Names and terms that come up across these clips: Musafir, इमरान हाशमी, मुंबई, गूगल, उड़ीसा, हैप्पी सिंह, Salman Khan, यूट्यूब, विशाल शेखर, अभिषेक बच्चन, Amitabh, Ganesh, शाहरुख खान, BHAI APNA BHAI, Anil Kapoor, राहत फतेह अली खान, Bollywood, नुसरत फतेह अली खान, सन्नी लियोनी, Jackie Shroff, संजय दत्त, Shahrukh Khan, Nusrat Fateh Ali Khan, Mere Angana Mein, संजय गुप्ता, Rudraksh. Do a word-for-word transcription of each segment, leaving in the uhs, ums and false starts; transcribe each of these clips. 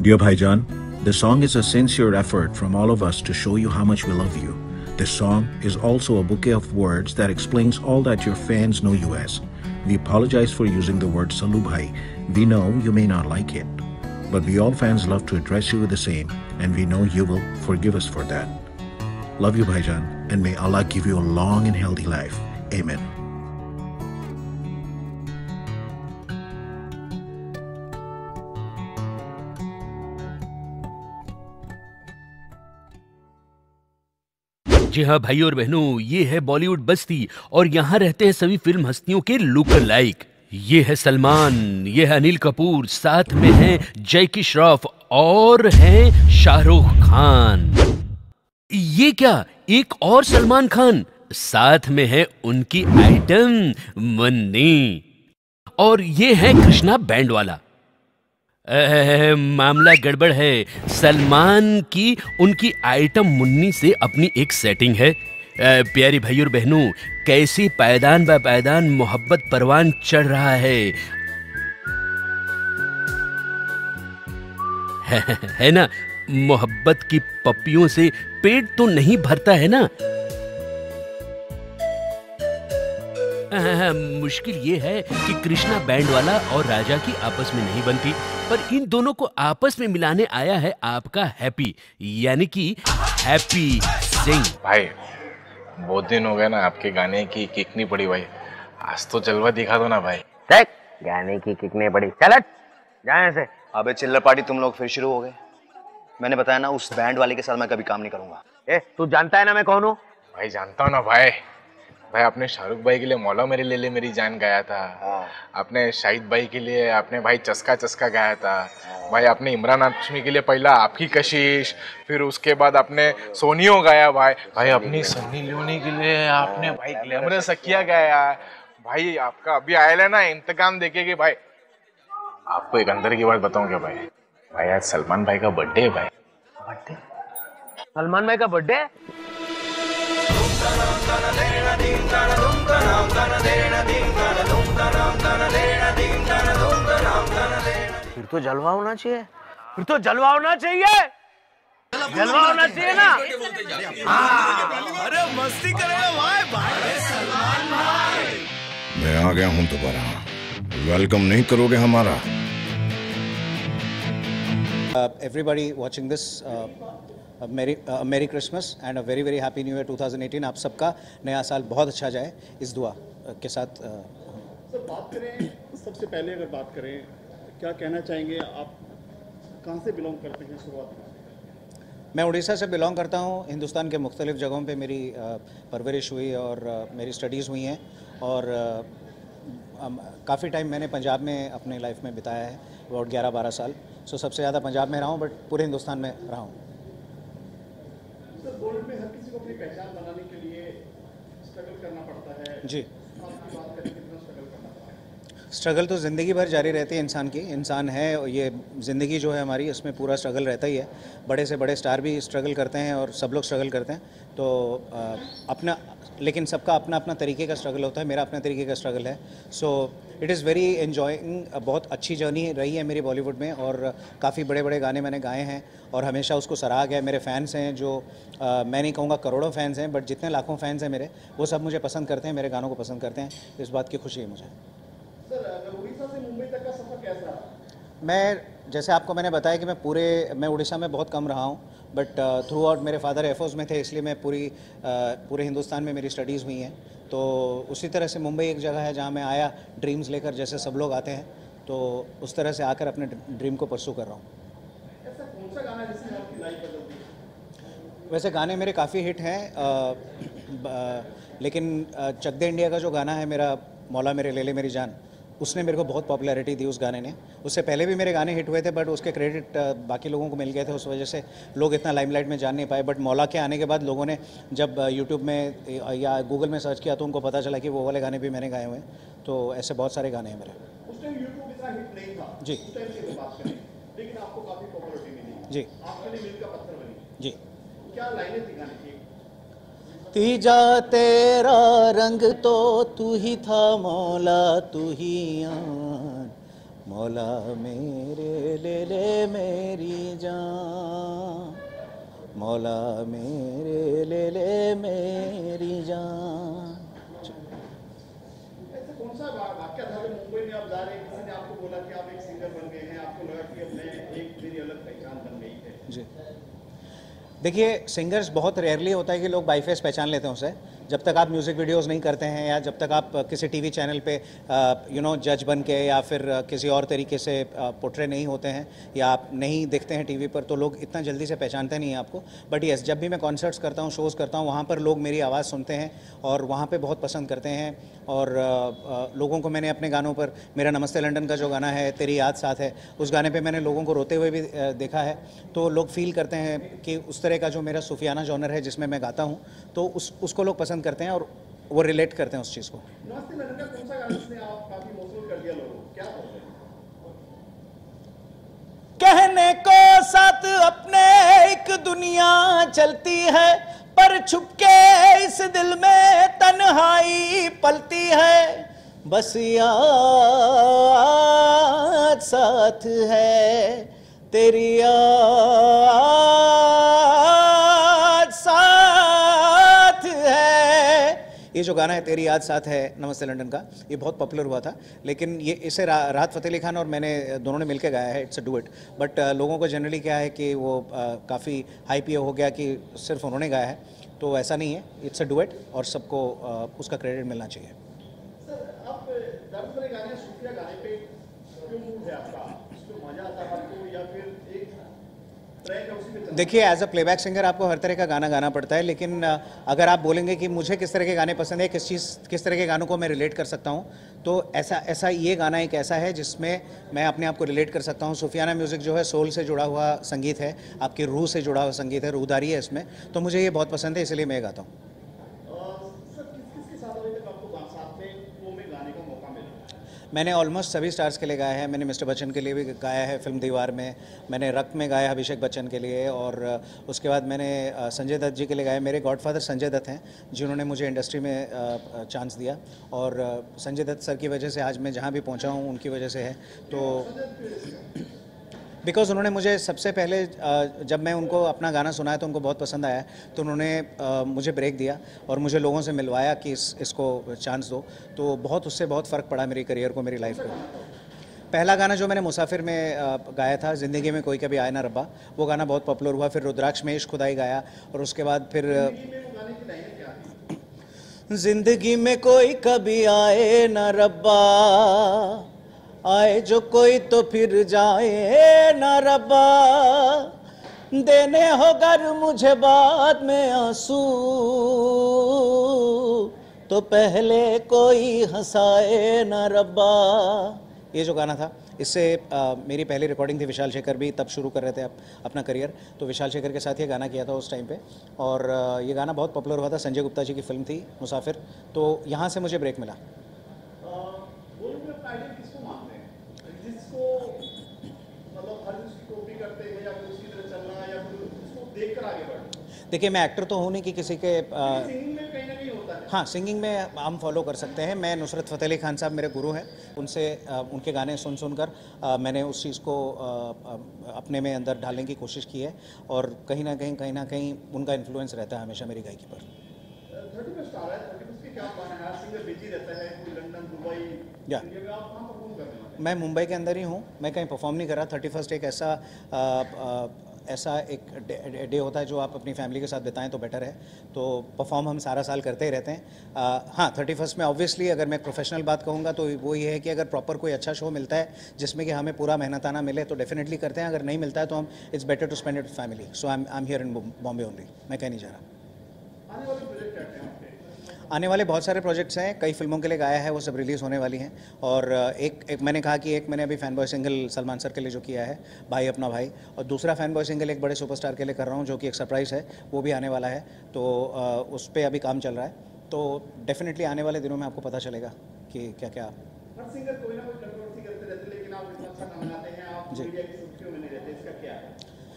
Dear Bhaijan, this song is a sincere effort from all of us to show you how much we love you. This song is also a bouquet of words that explains all that your fans know you as. We apologize for using the word Salu Bhai. We know you may not like it, but we all fans love to address you the same, and we know you will forgive us for that. Love you, Bhaijan, and may Allah give you a long and healthy life. Amen. जी हाँ भाई और बहनों, ये है बॉलीवुड बस्ती और यहाँ रहते हैं सभी फिल्म हस्तियों के लुक लाइक। ये है सलमान, ये है अनिल कपूर, साथ में है जैकी श्रॉफ और है शाहरुख खान। ये क्या, एक और सलमान खान, साथ में है उनकी आइटम मन्नी। और ये है कृष्णा बैंड वाला। ए, मामला गड़बड़ है। सलमान की उनकी आइटम मुन्नी से अपनी एक सेटिंग है। ए, प्यारे भाई और बहनों, कैसी पायदान बा पायदान मोहब्बत परवान चढ़ रहा है, है, है ना। मोहब्बत की पपियों से पेट तो नहीं भरता है ना। आ, मुश्किल ये है कि कृष्णा बैंड वाला और राजा की आपस में नहीं बनती, पर इन दोनों को आपस में मिलाने आया है आपका हैप्पी, यानी कि हैप्पी सिंह। भाई बहुत दिन हो गया ना आपके गाने की किकनी पड़ी, भाई आज तो जलवा दिखा दो ना भाई। देख गाने की किकनी पड़ी, चल जाए से। अबे चिल्लर पार्टी तुम लोग फिर शुरू हो गए। मैंने बताया ना उस बैंड वाले के साथ मैं कभी काम नहीं करूंगा। ए तू जानता है ना मैं कौन हूँ। भाई जानता हूँ ना भाई। भाई आपने शाहरुख भाई के लिए मौला मेरे ले ले मेरी जान गाया था। आपने शाहिद भाई के लिए आपने भाई चस्का चस्का गाया था। भाई आपने इमरान हाशमी के लिए पहला आपकी कशिश, फिर उसके बाद आपने सोनियो गाया। भाई भाई अपनी सन्नी लियोनी के लिए आपने भाई ग्लैमरस सखिया गाया। भाई आपका अभी आयल है ना, इंतकाम देखेगी। भाई आपको एक अंदर की बात बताऊँ क्या भाई, भाई आज सलमान भाई का बर्थडे है। भाई बर्थडे, सलमान भाई का बर्थडे। फिर तो जलवा होना चाहिए, फिर तो जलवा होना चाहिए, जलवा होना चाहिए ना। अरे मस्ती करेगा भाई। भाई सलमान भाई मैं आ गया हूँ दोबारा, वेलकम नहीं करोगे हमारा। Everybody watching this, merry merry Christmas and a very very happy new year two thousand eighteen. आप सबका नया साल बहुत अच्छा जाए, इस दुआ के साथ। सर बात करें, सबसे पहले अगर बात करें क्या कहना चाहेंगे आप, कहाँ से बिलोंग करते हैं शुरुआत में? मैं उड़ीसा से बिलोंग करता हूँ। हिंदुस्तान के मुख्तलिफ जगहों पे मेरी परवरिश हुई और मेरी स्टडीज़ हुई हैं, और काफ़ी टाइम मैंने पंजाब में अपने लाइफ में बिताया है, अबाउट ग्यारह बारह साल। सो सबसे ज़्यादा पंजाब में रहा हूँ, बट पूरे हिंदुस्तान में रहा हूँ। बॉलीवुड में हर किसी को अपनी पहचान बनाने के लिए स्ट्रगल करना पड़ता है जी। स्ट्रगल तो ज़िंदगी भर जारी रहती है इंसान की, इंसान है और ये ज़िंदगी जो है हमारी, इसमें पूरा स्ट्रगल रहता ही है। बड़े से बड़े स्टार भी स्ट्रगल करते हैं और सब लोग स्ट्रगल करते हैं। तो आ, अपना, लेकिन सबका अपना अपना तरीके का स्ट्रगल होता है। मेरा अपने तरीके का स्ट्रगल है। So it is very enjoying. बहुत अच्छी जर्नी रही है मेरी बॉलीवुड में, और काफ़ी बड़े बड़े गाने मैंने गाए हैं और हमेशा उसको सराहा गया। मेरे फैंस हैं जो आ, मैं नहीं कहूँगा करोड़ों फैंस हैं, बट जितने लाखों फैंस हैं मेरे, वो सब मुझे पसंद करते हैं, मेरे गानों को पसंद करते हैं। इस बात की खुशी है मुझे। सर उड़ीसा से मुंबई तक का सफ़र कैसा? मैं जैसे आपको मैंने बताया कि मैं पूरे मैं उड़ीसा में बहुत कम रहा हूँ, बट थ्रू आउट मेरे फादर एयरफोर्स में थे, इसलिए मैं पूरी uh, पूरे हिंदुस्तान में मेरी स्टडीज़ हुई हैं। तो उसी तरह से मुंबई एक जगह है जहाँ मैं आया ड्रीम्स लेकर, जैसे सब लोग आते हैं, तो उस तरह से आकर अपने ड्रीम को परसू कर रहा हूँ। ऐसा कौन सा गाना जिसने आपकी लाइफ बदल दी? वैसे गाने मेरे काफ़ी हिट हैं, लेकिन चक दे इंडिया का जो गाना है मेरा, मौला मेरे ले ले मेरी जान, उसने मेरे को बहुत पॉपुलैरिटी दी उस गाने ने। उससे पहले भी मेरे गाने हिट हुए थे, बट उसके क्रेडिट बाकी लोगों को मिल गए थे, उस वजह से लोग इतना लाइमलाइट में जान नहीं पाए। बट मौला के आने के बाद लोगों ने जब यूट्यूब में या गूगल में सर्च किया तो उनको पता चला कि वो वाले गाने भी मैंने गाए हुए हैं। तो ऐसे बहुत सारे गाने हैं मेरे। उस टाइम यूट्यूब इतना हिट नहीं था जी, उस टाइम की बात करें, लेकिन आपको काफ़ी पॉपुलैरिटी मिली जी। आपके लिए मील का पत्थर बनी जी। क्या लाइनें थी गाने की? तीजा तेरा रंग तो तू ही था मौला, तू ही आन मौला मेरे ले ले मेरी जान, मौला मेरे ले ले मेरी जान। ऐसा कौन सा वाक्य था जब मुंबई में आप जा रहे किसी ने आपको बोला कि आप एक सिंगर बन गए हैं, आपको लगा कि अपने एक मेरी अलग पहचान बन गई है? जी देखिए, सिंगर्स बहुत रेयरली होता है कि लोग बाई फेस पहचान लेते हैं उसे। जब तक आप म्यूज़िक वीडियोस नहीं करते हैं या जब तक आप किसी टीवी चैनल पे यू नो जज बन के या फिर किसी और तरीके से पोट्रे नहीं होते हैं या आप नहीं देखते हैं टीवी पर, तो लोग इतना जल्दी से पहचानते नहीं हैं आपको। बट येस, जब भी मैं कॉन्सर्ट्स करता हूँ, शोज़ करता हूँ, वहाँ पर लोग मेरी आवाज़ सुनते हैं और वहाँ पर बहुत पसंद करते हैं। और लोगों को मैंने अपने गानों पर, मेरा नमस्ते लंदन का जो गाना है, तेरी याद साथ है, उस गाने पर मैंने लोगों को रोते हुए भी देखा है। तो लोग फील करते हैं कि उस तरह का जो मेरा सूफियाना जॉनर है जिसमें मैं गाता हूँ, तो उस उसको लोग पसंद करते हैं और वो रिलेट करते हैं उस चीज़ को। कहने को साथ अपने एक दुनिया चलती है, पर छुपके इस दिल में तन्हाई पलती है, बस याद साथ है तेरी याद साथ है। ये जो गाना है तेरी याद साथ है नमस्ते लंदन का, ये बहुत पॉपुलर हुआ था, लेकिन ये इसे रा, राहत फतेह अली खान और मैंने दोनों ने मिलकर गाया है। It's a duet. बट लोगों को जनरली क्या है कि वो काफ़ी हाई पी हो गया कि सिर्फ उन्होंने गाया है, तो ऐसा नहीं है, इट्स अ डुएट और सबको उसका क्रेडिट मिलना चाहिए। सर, आप गाने, सूफिया गाने पे क्यों मूड है आपका? देखिए, एज अ प्लेबैक सिंगर आपको हर तरह का गाना गाना पड़ता है, लेकिन अगर आप बोलेंगे कि मुझे किस तरह के गाने पसंद है, किस चीज़ किस तरह के गानों को मैं रिलेट कर सकता हूं, तो ऐसा ऐसा ये गाना एक ऐसा है जिसमें मैं अपने आप को रिलेट कर सकता हूं। सूफियाना म्यूज़िक जो है सोल से जुड़ा हुआ संगीत है, आपकी रूह से जुड़ा हुआ संगीत है, रूहदारी है इसमें, तो मुझे ये बहुत पसंद है, इसलिए मैं गाता हूँ। मैंने ऑलमोस्ट सभी स्टार्स के लिए गाया है। मैंने मिस्टर बच्चन के लिए भी गाया है फिल्म दीवार में, मैंने रक्त में गाया अभिषेक बच्चन के लिए, और उसके बाद मैंने संजय दत्त जी के लिए गाया। मेरे गॉडफादर संजय दत्त हैं जिन्होंने मुझे इंडस्ट्री में चांस दिया, और संजय दत्त सर की वजह से आज मैं जहाँ भी पहुँचा हूँ उनकी वजह से है। तो बिकॉज़ उन्होंने मुझे सबसे पहले, जब मैं उनको अपना गाना सुनाया तो उनको बहुत पसंद आया, तो उन्होंने मुझे ब्रेक दिया और मुझे लोगों से मिलवाया कि इस इसको चांस दो, तो बहुत उससे बहुत फ़र्क पड़ा मेरे करियर को, मेरी लाइफ को। पहला गाना जो मैंने मुसाफिर में गाया था, ज़िंदगी में कोई कभी आए ना रब्बा, वो गाना बहुत पॉपुलर हुआ। फिर रुद्राक्ष में इश्क खुदाई गाया, और उसके बाद फिर जिंदगी में कोई कभी आए ना रब्बा, आए जो कोई तो फिर जाए ना रब्बा, देने होगा मुझे बाद में आंसू, तो पहले कोई हंसाए ना रब्बा। ये जो गाना था, इससे आ, मेरी पहली रिकॉर्डिंग थी, विशाल शेखर भी तब शुरू कर रहे थे अप, अपना करियर, तो विशाल शेखर के साथ ये गाना किया था उस टाइम पे, और आ, ये गाना बहुत पॉपुलर हुआ था। संजय गुप्ता जी की फिल्म थी मुसाफिर, तो यहाँ से मुझे ब्रेक मिला। देखिए, मैं एक्टर तो हूँ नहीं कि किसी के आ, सिंगिंग में कहीं ना कहीं होता है। हाँ, सिंगिंग में हम फॉलो कर सकते हैं। मैं नुसरत फतेह अली खान साहब मेरे गुरु हैं, उनसे आ, उनके गाने सुन सुनकर आ, मैंने उस चीज़ को आ, आ, अपने में अंदर डालने की कोशिश की है, और कहीं ना कहीं कहीं ना कहीं उनका इन्फ्लुएंस रहता है हमेशा मेरी गायकी पर। या मैं मुंबई के अंदर ही हूँ, मैं कहीं परफॉर्म नहीं कर रहा। थर्टी फर्स्ट एक ऐसा आ, आ, ऐसा एक डे, डे होता है जो आप अपनी फैमिली के साथ बिताएं तो बेटर है। तो परफॉर्म हम सारा साल करते ही रहते हैं। आ, हाँ, थर्टी फर्स्ट में ऑब्वियसली अगर मैं प्रोफेशनल बात कहूँगा तो वो ये है कि अगर प्रॉपर कोई अच्छा शो मिलता है जिसमें कि हमें पूरा मेहनताना मिले तो डेफिनेटली करते हैं, अगर नहीं मिलता है तो हम it's better to spend it with family. So I I am here in Bombay only, मैं कहीं नहीं जा रहा। आने वाले बहुत सारे प्रोजेक्ट्स हैं, कई फिल्मों के लिए गाया है, वो सब रिलीज़ होने वाली हैं, और एक एक मैंने कहा कि एक मैंने अभी fan boy single Salman sir के लिए जो किया है, भाई अपना भाई, और दूसरा फैन बॉय सिंगल एक बड़े सुपरस्टार के लिए कर रहा हूँ जो कि एक सरप्राइज़ है, वो भी आने वाला है, तो उस पर अभी काम चल रहा है। तो डेफिनेटली आने वाले दिनों में आपको पता चलेगा कि क्या क्या। जी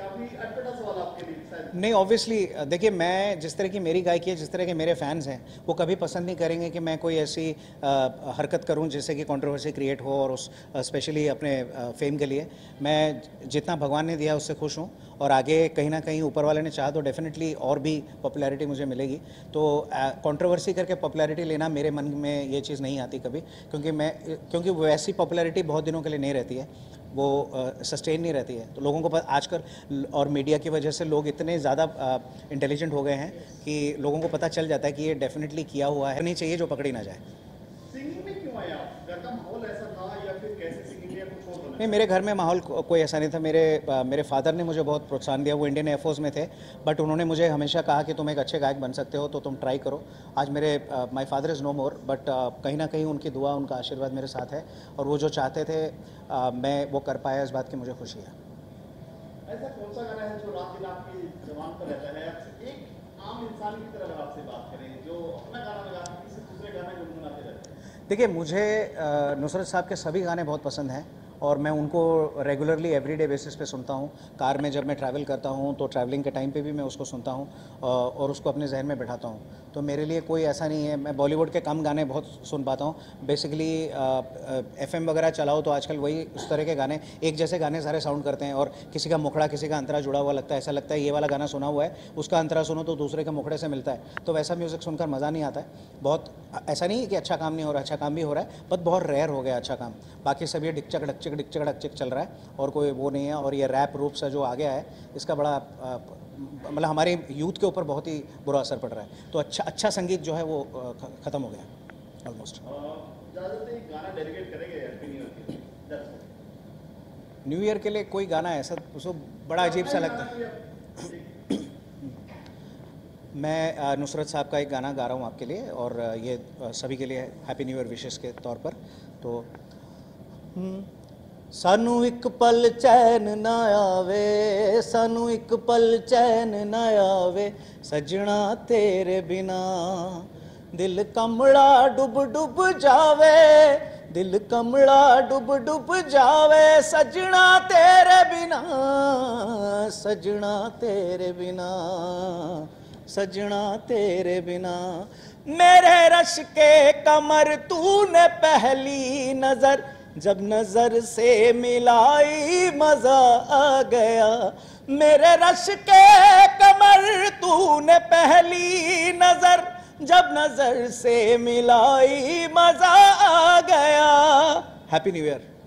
नहीं, ऑब्वियसली देखिए मैं जिस तरह की मेरी गायकी है, जिस तरह के मेरे फैंस हैं, वो कभी पसंद नहीं करेंगे कि मैं कोई ऐसी आ, हरकत करूं जिससे कि कंट्रोवर्सी क्रिएट हो, और उस स्पेशली अपने आ, फेम के लिए। मैं जितना भगवान ने दिया उससे खुश हूं, और आगे कहीं ना कहीं ऊपर वाले ने चाहा तो डेफिनेटली और भी पॉपुलैरिटी मुझे मिलेगी। तो कंट्रोवर्सी करके पॉपुलैरिटी लेना मेरे मन में ये चीज़ नहीं आती कभी, क्योंकि मैं क्योंकि वैसी पॉपुलैरिटी बहुत दिनों के लिए नहीं रहती है, वो सस्टेन नहीं रहती है। तो लोगों को आजकल और मीडिया की वजह से लोग इतने ज़्यादा इंटेलिजेंट हो गए हैं कि लोगों को पता चल जाता है कि ये डेफिनेटली किया हुआ है, नहीं चाहिए जो पकड़ी ना जाए। सिंगिंग में क्यों आया आप? घर का माहौल ऐसा था या फिर कैसे सिंगिंग या कुछ और? नहीं, मेरे घर में माहौल को, कोई ऐसा नहीं था। मेरे आ, मेरे फादर ने मुझे बहुत प्रोत्साहन दिया। वो इंडियन एयरफोर्स में थे, बट उन्होंने मुझे हमेशा कहा कि तुम एक अच्छे गायक बन सकते हो, तो तुम ट्राई करो। आज मेरे my father is no more, but कहीं ना कहीं उनकी दुआ, उनका आशीर्वाद मेरे साथ है, और वो जो चाहते थे आ, मैं वो कर पाया, इस बात की मुझे खुशी है। ऐसा कौन सा गाना है जो रात दिन आपकी जुबान पर रहता है? एक आम इंसान की तरह आपसे बात करें, जो अपना गाना लगा किसी दूसरे गाने को गुनगुनाते रहते हैं। देखिए, मुझे नुसरत साहब के सभी गाने बहुत पसंद हैं, और मैं उनको रेगुलरली एवरीडे बेसिस पे सुनता हूँ। कार में जब मैं ट्रैवल करता हूँ तो ट्रैवलिंग के टाइम पे भी मैं उसको सुनता हूँ और उसको अपने जहन में बैठाता हूँ। तो मेरे लिए कोई ऐसा नहीं है। मैं बॉलीवुड के कम गाने बहुत सुन पाता हूँ। बेसिकली एफएम वगैरह चलाओ तो आजकल वही उस तरह के गाने, एक जैसे गाने सारे साउंड करते हैं, और किसी का मुखड़ा किसी का अंतरा जुड़ा हुआ लगता है। ऐसा लगता है ये वाला गाना सुना हुआ है, उसका अंतरा सुनो तो दूसरे के मुखड़े से मिलता है। तो वैसा म्यूज़िक सुनकर मज़ा नहीं आता है। बहुत ऐसा नहीं है कि अच्छा काम नहीं हो रहा, अच्छा काम भी हो रहा है, बट बहुत रेयर हो गया अच्छा काम। बाकी सब ये ढिकचक ढकचक डिक्चक चल रहा है, और कोई वो नहीं है। और ये रैप रूप से जो आ गया है, इसका बड़ा मतलब हमारे यूथ के ऊपर बहुत ही बुरा असर पड़ रहा है। तो अच्छा अच्छा संगीत जो है वो खत्म हो गया है ऑलमोस्ट। न्यू ईयर के लिए कोई गाना ऐसा उसको बड़ा अजीब सा लगता है। मैं नुसरत साहब का एक गाना गा रहा हूँ आपके लिए, और ये सभी के लिए हैप्पी न्यू ईयर विशेष के तौर पर। तो सानू एक पल चैन ना आवे, सानू एक पल चैन ना आवे, सजना तेरे बिना दिल कमड़ा डुब डुब जावे, दिल कमड़ा डुब डुब जावे, सजना तेरे बिना, सजना तेरे बिना, सजना तेरे बिना। मेरे रश के कमर तूने पहली नजर, जब नजर से मिलाई मजा आ गया। मेरे रश के कमर तूने पहली नजर, जब नजर से मिलाई मजा आ गया। Happy new year.